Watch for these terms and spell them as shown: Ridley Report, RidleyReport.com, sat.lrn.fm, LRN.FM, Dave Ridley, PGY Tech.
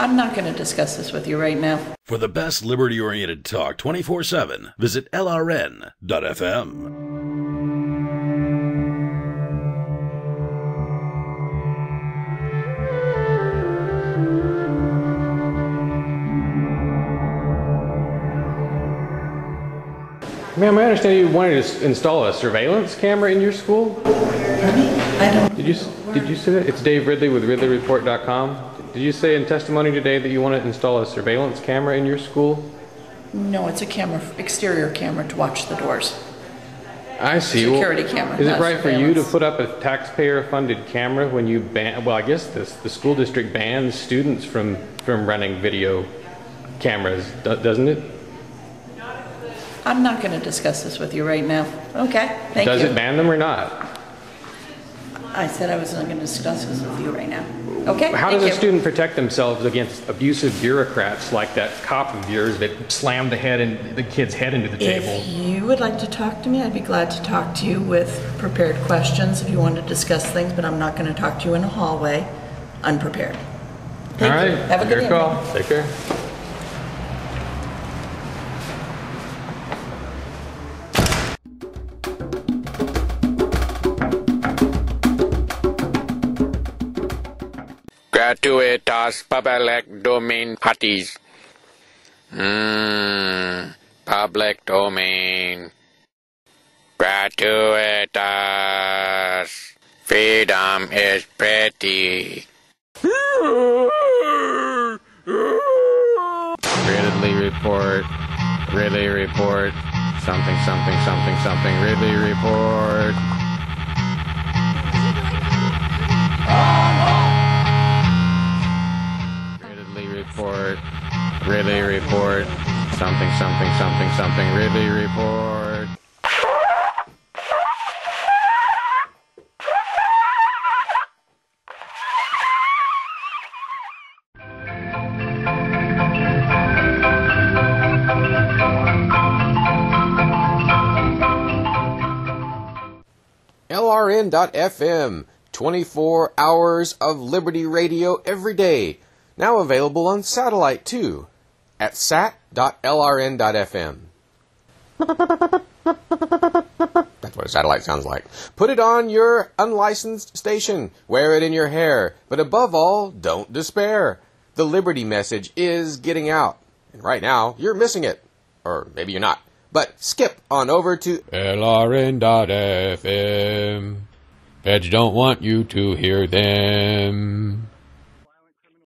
I'm not going to discuss this with you right now. For the best liberty-oriented talk 24/7, visit LRN.FM. Ma'am, I understand you wanted to install a surveillance camera in your school? Pardon me? I don't. Did you say that? It's Dave Ridley with RidleyReport.com. Did you say in testimony today that you want to install a surveillance camera in your school? No, it's a camera, exterior camera to watch the doors. I see. Security camera. Is it right for you to put up a taxpayer-funded camera when you ban? Well, I guess the school district bans students from running video cameras, doesn't it? I'm not going to discuss this with you right now. Okay, thank you. Does it ban them or not? I said I was not going to discuss this with you right now. Okay, how does a student protect themselves against abusive bureaucrats like that cop of yours that slammed the head and the kid's head into the table? If you would like to talk to me, I'd be glad to talk to you with prepared questions if you want to discuss things, but I'm not going to talk to you in a hallway unprepared. Thank you. Have a good call. Take care. Gratuitas public domain parties. Public domain. Gratuitas. Freedom is petty. Ridley Report. Ridley Report. Something, something, something, something. Ridley Report. Ridley Report. Something, something, something, something. Ridley Report. LRN.FM. 24 hours of Liberty Radio every day. Now available on satellite, too, at sat.lrn.fm. That's what a satellite sounds like. Put it on your unlicensed station. Wear it in your hair. But above all, don't despair. The Liberty message is getting out. And right now, you're missing it. Or maybe you're not. But skip on over to LRN.FM. Feds don't want you to hear them.